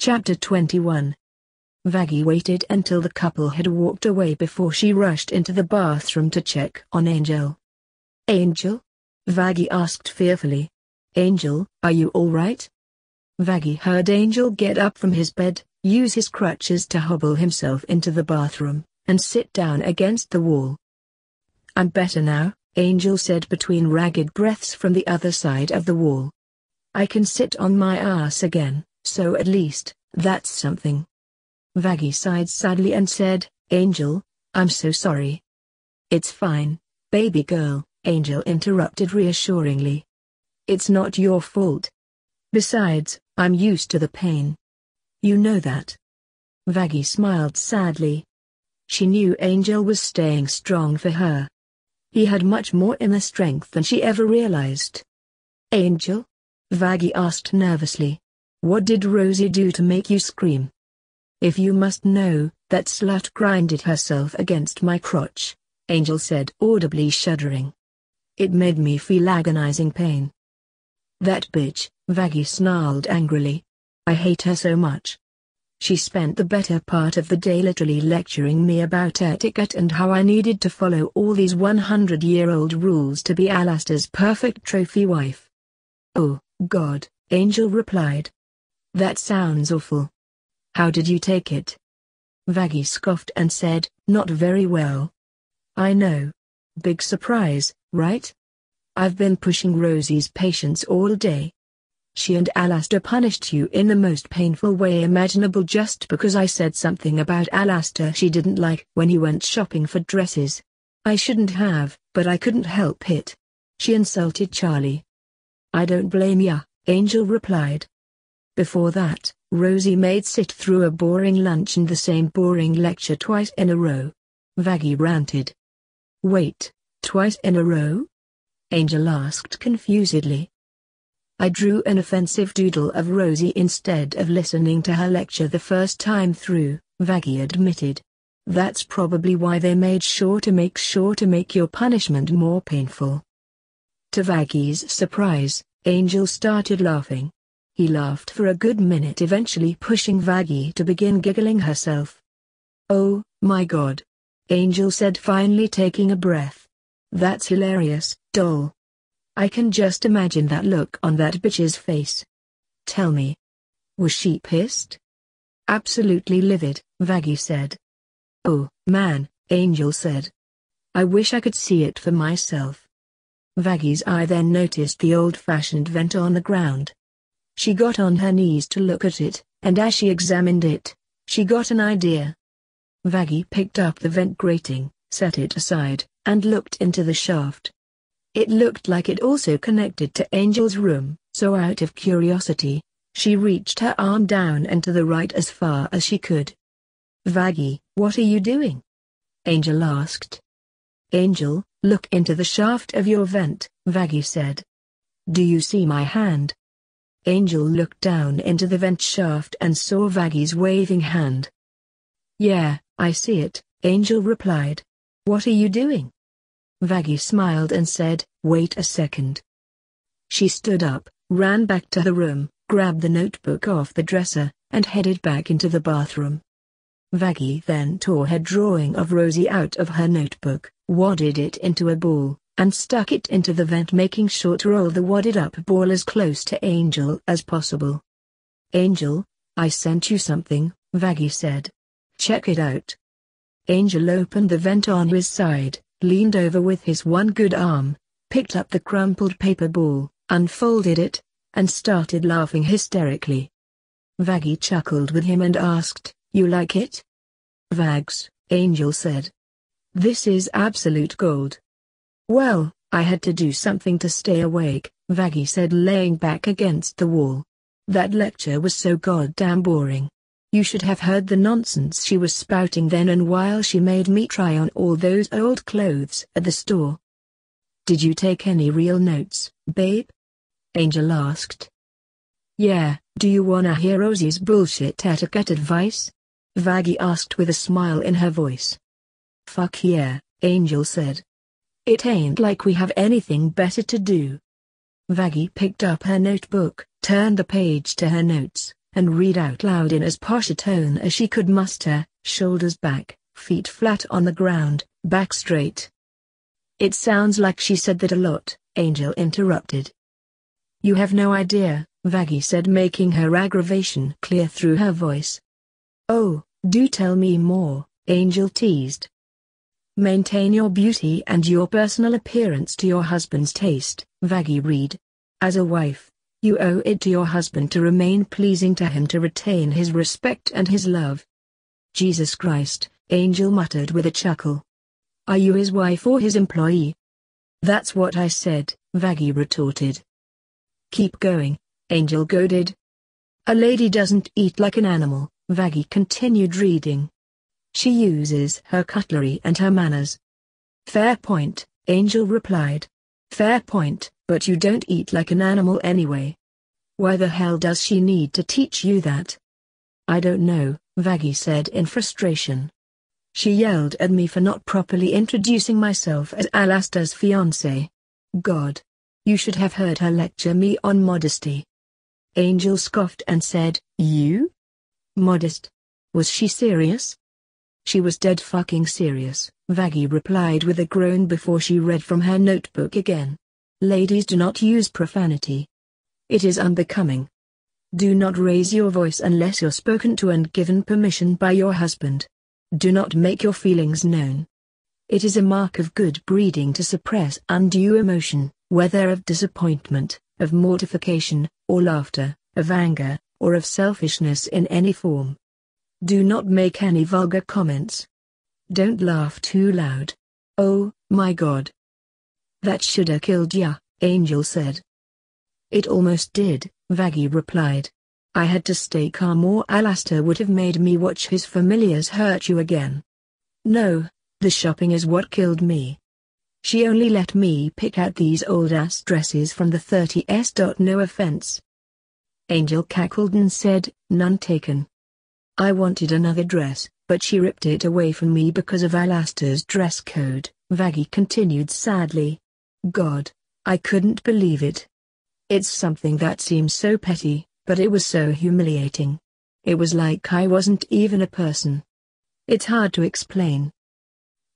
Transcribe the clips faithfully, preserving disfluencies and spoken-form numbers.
Chapter twenty-one. Vaggie waited until the couple had walked away before she rushed into the bathroom to check on Angel. "Angel?" Vaggie asked fearfully. "Angel, are you all right?" Vaggie heard Angel get up from his bed, use his crutches to hobble himself into the bathroom, and sit down against the wall. "I'm better now," Angel said between ragged breaths from the other side of the wall. "I can sit on my ass again, so at least, that's something." Vaggie sighed sadly and said, "Angel, I'm so sorry." "It's fine, baby girl," Angel interrupted reassuringly. "It's not your fault. Besides, I'm used to the pain. You know that." Vaggie smiled sadly. She knew Angel was staying strong for her. He had much more inner strength than she ever realized. "Angel?" Vaggie asked nervously. "What did Rosie do to make you scream?" "If you must know, that slut grinded herself against my crotch," Angel said, audibly shuddering. "It made me feel agonizing pain." "That bitch," Vaggie snarled angrily. "I hate her so much. She spent the better part of the day literally lecturing me about etiquette and how I needed to follow all these one hundred year old rules to be Alastor's perfect trophy wife." "Oh, God," Angel replied. "That sounds awful. How did you take it?" Vaggie scoffed and said, "Not very well. I know. Big surprise, right? I've been pushing Rosie's patience all day. She and Alastor punished you in the most painful way imaginable just because I said something about Alastor she didn't like when he went shopping for dresses. I shouldn't have, but I couldn't help it. She insulted Charlie." "I don't blame ya," Angel replied. "Before that, Rosie made sit through a boring lunch and the same boring lecture twice in a row," Vaggie ranted. "Wait, twice in a row?" Angel asked confusedly. "I drew an offensive doodle of Rosie instead of listening to her lecture the first time through," Vaggie admitted. "That's probably why they made sure to make sure to make your punishment more painful." To Vaggie's surprise, Angel started laughing. He laughed for a good minute, eventually pushing Vaggie to begin giggling herself. "Oh, my God," Angel said, finally taking a breath. "That's hilarious, doll. I can just imagine that look on that bitch's face. Tell me. Was she pissed?" "Absolutely livid," Vaggie said. "Oh, man," Angel said. "I wish I could see it for myself." Vaggie's eye then noticed the old-fashioned vent on the ground. She got on her knees to look at it, and as she examined it, she got an idea. Vaggie picked up the vent grating, set it aside, and looked into the shaft. It looked like it also connected to Angel's room, so out of curiosity, she reached her arm down and to the right as far as she could. "Vaggie, what are you doing?" Angel asked. "Angel, look into the shaft of your vent," Vaggie said. "Do you see my hand?" Angel looked down into the vent shaft and saw Vaggie's waving hand. "Yeah, I see it," Angel replied. "What are you doing?" Vaggie smiled and said, "Wait a second." She stood up, ran back to the room, grabbed the notebook off the dresser, and headed back into the bathroom. Vaggie then tore her drawing of Rosie out of her notebook, wadded it into a ball, and stuck it into the vent, making sure to roll the wadded-up ball as close to Angel as possible. "Angel, I sent you something," Vaggie said. "Check it out." Angel opened the vent on his side, leaned over with his one good arm, picked up the crumpled paper ball, unfolded it, and started laughing hysterically. Vaggie chuckled with him and asked, "You like it?" "Vags," Angel said. "This is absolute gold." "Well, I had to do something to stay awake," Vaggie said, laying back against the wall. "That lecture was so goddamn boring. You should have heard the nonsense she was spouting then and while she made me try on all those old clothes at the store." "Did you take any real notes, babe?" Angel asked. "Yeah, do you wanna hear Rosie's bullshit etiquette advice?" Vaggie asked with a smile in her voice. "Fuck yeah," Angel said. "It ain't like we have anything better to do." Vaggie picked up her notebook, turned the page to her notes, and read out loud in as posh a tone as she could muster, shoulders back, feet flat on the ground, back straight. "It sounds like she said that a lot," Angel interrupted. "You have no idea," Vaggie said, making her aggravation clear through her voice. "Oh, do tell me more," Angel teased. "Maintain your beauty and your personal appearance to your husband's taste," Vaggie read. "As a wife, you owe it to your husband to remain pleasing to him, to retain his respect and his love." "Jesus Christ," Angel muttered with a chuckle. "Are you his wife or his employee?" "That's what I said," Vaggie retorted. "Keep going," Angel goaded. "A lady doesn't eat like an animal," Vaggie continued reading. "She uses her cutlery and her manners." "Fair point," Angel replied. "Fair point, but you don't eat like an animal anyway. Why the hell does she need to teach you that?" "I don't know," Vaggie said in frustration. "She yelled at me for not properly introducing myself as Alastor's fiancé. God. You should have heard her lecture me on modesty." Angel scoffed and said, "You? Modest? Was she serious?" "She was dead fucking serious," Vaggie replied with a groan before she read from her notebook again. "Ladies, do not use profanity. It is unbecoming. Do not raise your voice unless you're spoken to and given permission by your husband. Do not make your feelings known. It is a mark of good breeding to suppress undue emotion, whether of disappointment, of mortification, or laughter, of anger, or of selfishness in any form. Do not make any vulgar comments. Don't laugh too loud. Oh, my God." "That shoulda killed ya," Angel said. "It almost did," Vaggie replied. "I had to stay calm or Alastor would have made me watch his familiars hurt you again. No, the shopping is what killed me. She only let me pick out these old-ass dresses from the thirties. No offense." Angel cackled and said, "None taken. I wanted another dress, but she ripped it away from me because of Alastor's dress code," Vaggie continued sadly. "God, I couldn't believe it. It's something that seems so petty, but it was so humiliating. It was like I wasn't even a person. It's hard to explain.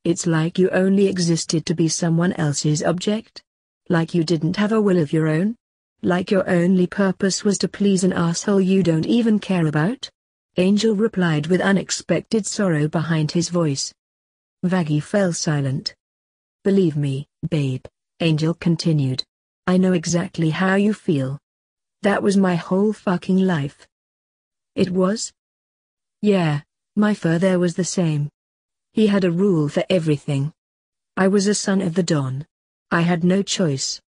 It's like you only existed to be someone else's object. Like you didn't have a will of your own. Like your only purpose was to please an asshole you don't even care about." Angel replied with unexpected sorrow behind his voice. Vaggie fell silent. "Believe me, babe," Angel continued. "I know exactly how you feel. That was my whole fucking life." "It was?" "Yeah, my father was the same. He had a rule for everything. I was a son of the Don. I had no choice.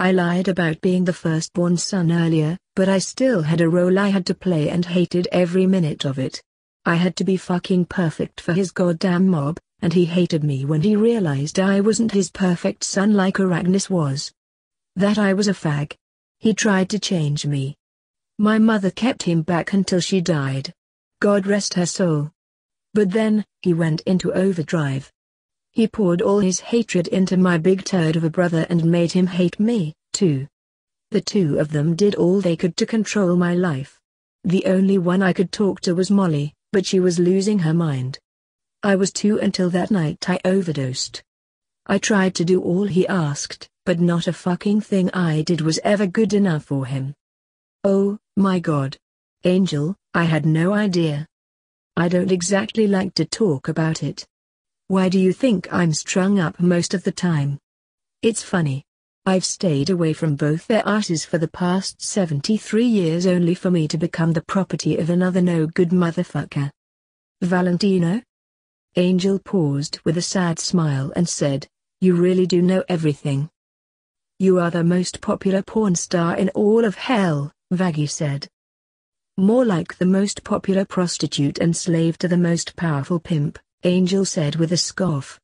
I lied about being the firstborn son earlier, but I still had a role I had to play and hated every minute of it. I had to be fucking perfect for his goddamn mob, and he hated me when he realized I wasn't his perfect son like Aragnis was. That I was a fag. He tried to change me. My mother kept him back until she died. God rest her soul. But then, he went into overdrive. He poured all his hatred into my big turd of a brother and made him hate me, too. The two of them did all they could to control my life. The only one I could talk to was Molly, but she was losing her mind. I was two until that night I overdosed. I tried to do all he asked, but not a fucking thing I did was ever good enough for him." "Oh, my God. Angel, I had no idea. I don't exactly like to talk about it. Why do you think I'm strung up most of the time? It's funny. I've stayed away from both their asses for the past seventy-three years only for me to become the property of another no-good motherfucker." "Valentino?" Angel paused with a sad smile and said, "You really do know everything." "You are the most popular porn star in all of hell," Vaggie said. "More like the most popular prostitute and slave to the most powerful pimp," Angel said with a scoff.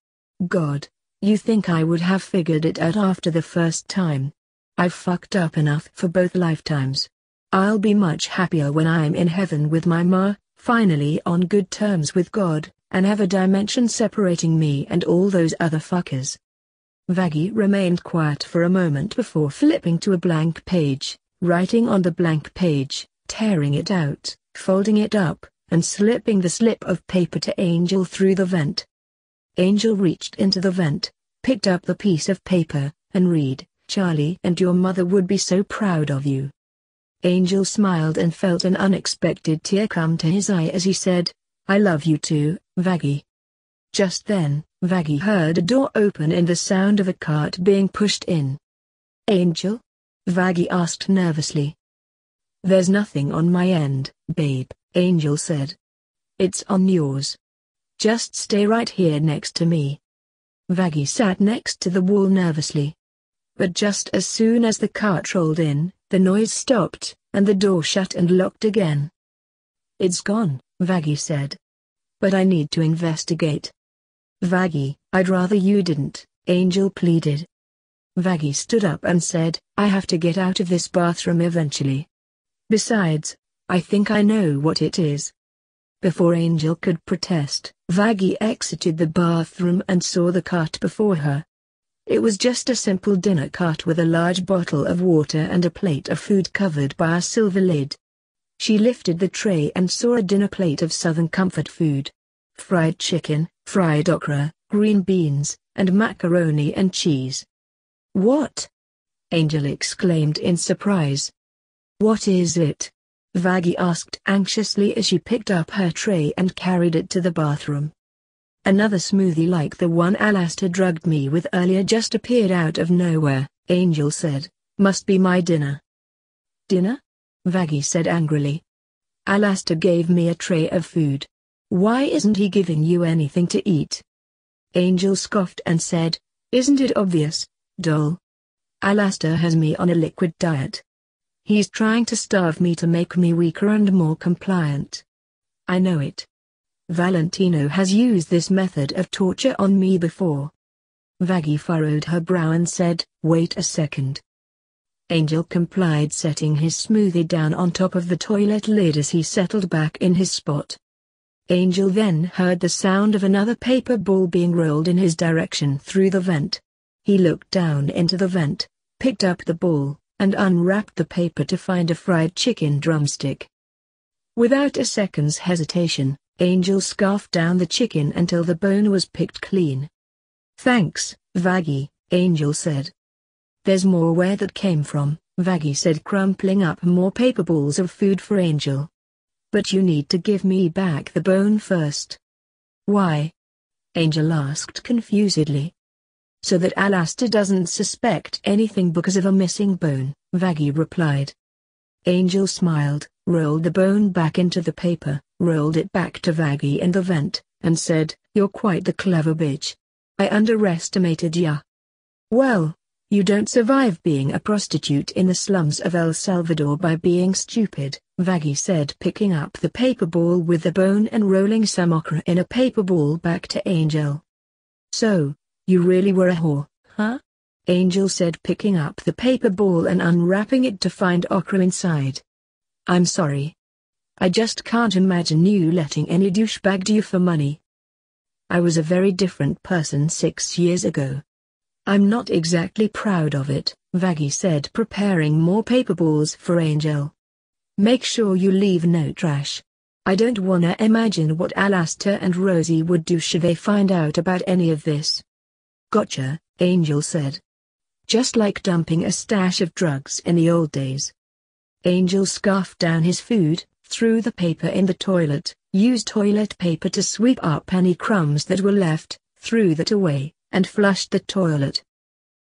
"God, you think I would have figured it out after the first time? I've fucked up enough for both lifetimes. I'll be much happier when I'm in heaven with my ma, finally on good terms with God, and have a dimension separating me and all those other fuckers." Vaggie remained quiet for a moment before flipping to a blank page, writing on the blank page, tearing it out, folding it up, and slipping the slip of paper to Angel through the vent. Angel reached into the vent, picked up the piece of paper, and read, "Charlie and your mother would be so proud of you." Angel smiled and felt an unexpected tear come to his eye as he said, "I love you too, Vaggie." Just then, Vaggie heard a door open and the sound of a cart being pushed in. "Angel?" Vaggie asked nervously. "There's nothing on my end, babe," Angel said. "It's on yours. Just stay right here next to me." Vaggie sat next to the wall nervously. But just as soon as the cart rolled in, the noise stopped, and the door shut and locked again. "It's gone," Vaggie said. "But I need to investigate." "Vaggie, I'd rather you didn't," Angel pleaded. Vaggie stood up and said, "I have to get out of this bathroom eventually. Besides, I think I know what it is." Before Angel could protest, Vaggie exited the bathroom and saw the cart before her. It was just a simple dinner cart with a large bottle of water and a plate of food covered by a silver lid. She lifted the tray and saw a dinner plate of Southern comfort food. Fried chicken, fried okra, green beans, and macaroni and cheese. "What?" Angel exclaimed in surprise. "What is it?" Vaggie asked anxiously as she picked up her tray and carried it to the bathroom. Another smoothie like the one Alastor drugged me with earlier just appeared out of nowhere, Angel said. "Must be my dinner." "Dinner?" Vaggie said angrily. "Alastor gave me a tray of food. Why isn't he giving you anything to eat?" Angel scoffed and said, "Isn't it obvious, doll? Alastor has me on a liquid diet. He's trying to starve me to make me weaker and more compliant. I know it. Valentino has used this method of torture on me before." Vaggie furrowed her brow and said, "Wait a second." Angel complied, setting his smoothie down on top of the toilet lid as he settled back in his spot. Angel then heard the sound of another paper ball being rolled in his direction through the vent. He looked down into the vent, picked up the ball, and unwrapped the paper to find a fried chicken drumstick. Without a second's hesitation, Angel scarfed down the chicken until the bone was picked clean. "Thanks, Vaggie," Angel said. "There's more where that came from," Vaggie said, crumpling up more paper balls of food for Angel. "But you need to give me back the bone first." "Why?" Angel asked confusedly. "So that Alastor doesn't suspect anything because of a missing bone," Vaggie replied. Angel smiled, rolled the bone back into the paper, rolled it back to Vaggie in the vent, and said, "You're quite the clever bitch. I underestimated ya. Well, you don't survive being a prostitute in the slums of El Salvador by being stupid," Vaggie said, picking up the paper ball with the bone and rolling some okra in a paper ball back to Angel. "So, you really were a whore, huh?" Angel said, picking up the paper ball and unwrapping it to find okra inside. "I'm sorry. I just can't imagine you letting any douchebag do you for money. I was a very different person six years ago. I'm not exactly proud of it," Vaggie said, preparing more paper balls for Angel. "Make sure you leave no trash. I don't wanna imagine what Alastor and Rosie would do should they find out about any of this." "Gotcha," Angel said. "Just like dumping a stash of drugs in the old days." Angel scarfed down his food, threw the paper in the toilet, used toilet paper to sweep up any crumbs that were left, threw that away, and flushed the toilet.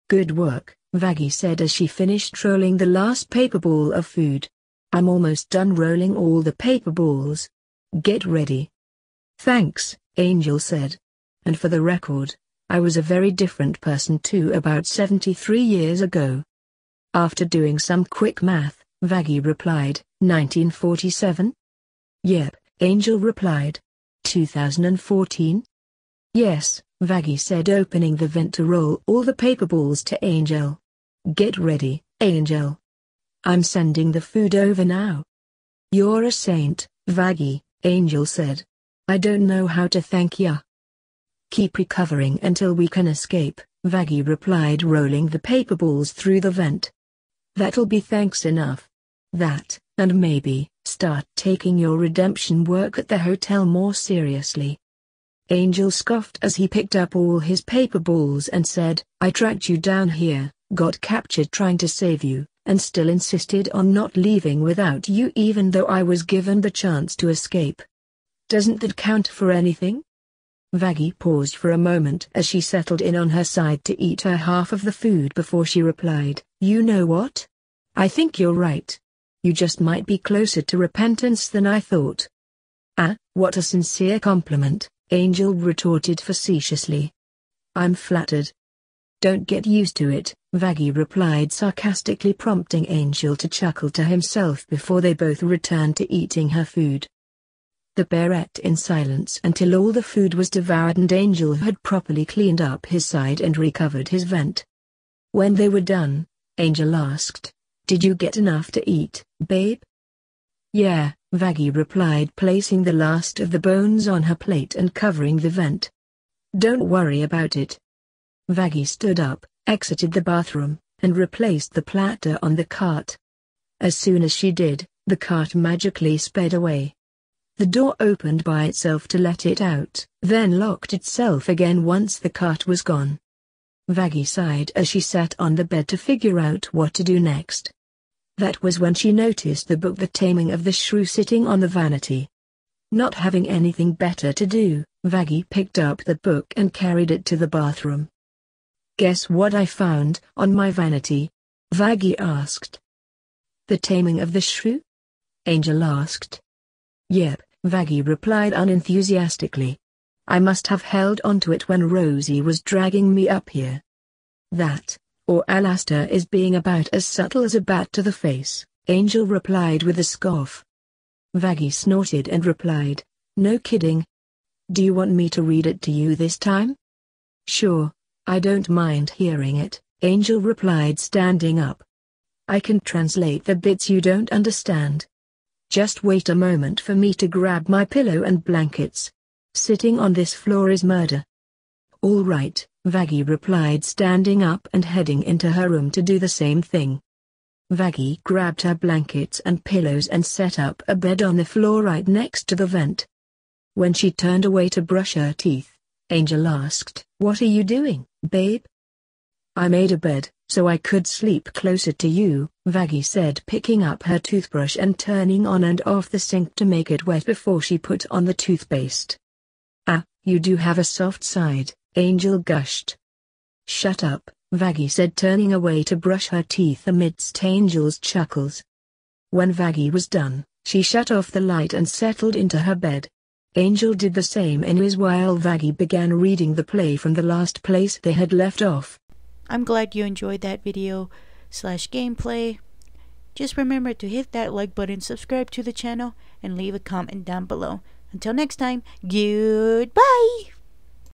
"Good work," Vaggie said as she finished rolling the last paper ball of food. "I'm almost done rolling all the paper balls. Get ready." "Thanks," Angel said. "And for the record, I was a very different person too about seventy-three years ago." After doing some quick math, Vaggie replied, nineteen forty-seven? "Yep," Angel replied. two thousand fourteen? "Yes," Vaggie said, opening the vent to roll all the paper balls to Angel. "Get ready, Angel. I'm sending the food over now." "You're a saint, Vaggie," Angel said. "I don't know how to thank ya." "Keep recovering until we can escape," Vaggie replied, rolling the paper balls through the vent. "That'll be thanks enough. That, and maybe start taking your redemption work at the hotel more seriously. Angel scoffed as he picked up all his paper balls and said, I tracked you down here, got captured trying to save you, and still insisted on not leaving without you even though I was given the chance to escape. Doesn't that count for anything? Vaggie paused for a moment as she settled in on her side to eat her half of the food before she replied, You know what? I think you're right. You just might be closer to repentance than I thought. Ah, what a sincere compliment, Angel retorted facetiously. I'm flattered. Don't get used to it, Vaggie replied sarcastically, prompting Angel to chuckle to himself before they both returned to eating her food. The pair ate in silence until all the food was devoured and Angel had properly cleaned up his side and recovered his vent. When they were done, Angel asked, Did you get enough to eat, babe? Yeah, Vaggie replied, placing the last of the bones on her plate and covering the vent. Don't worry about it. Vaggie stood up, exited the bathroom, and replaced the platter on the cart. As soon as she did, the cart magically sped away. The door opened by itself to let it out, then locked itself again once the cart was gone. Vaggie sighed as she sat on the bed to figure out what to do next. That was when she noticed the book The Taming of the Shrew sitting on the vanity. Not having anything better to do, Vaggie picked up the book and carried it to the bathroom. Guess what I found on my vanity? Vaggie asked. The Taming of the Shrew? Angel asked. Yep, Vaggie replied unenthusiastically. I must have held onto it when Rosie was dragging me up here. That, or Alastor is being about as subtle as a bat to the face, Angel replied with a scoff. Vaggie snorted and replied, No kidding. Do you want me to read it to you this time? Sure, I don't mind hearing it, Angel replied, standing up. I can translate the bits you don't understand. Just wait a moment for me to grab my pillow and blankets. Sitting on this floor is murder. All right, Vaggie replied, standing up and heading into her room to do the same thing. Vaggie grabbed her blankets and pillows and set up a bed on the floor right next to the vent. When she turned away to brush her teeth, Angel asked, What are you doing, babe? I made a bed, so I could sleep closer to you, Vaggie said, picking up her toothbrush and turning on and off the sink to make it wet before she put on the toothpaste. Ah, you do have a soft side, Angel gushed. Shut up, Vaggie said, turning away to brush her teeth amidst Angel's chuckles. When Vaggie was done, she shut off the light and settled into her bed. Angel did the same anyways while Vaggie began reading the play from the last place they had left off. I'm glad you enjoyed that video slash gameplay. Just remember to hit that like button, subscribe to the channel, and leave a comment down below. Until next time, goodbye!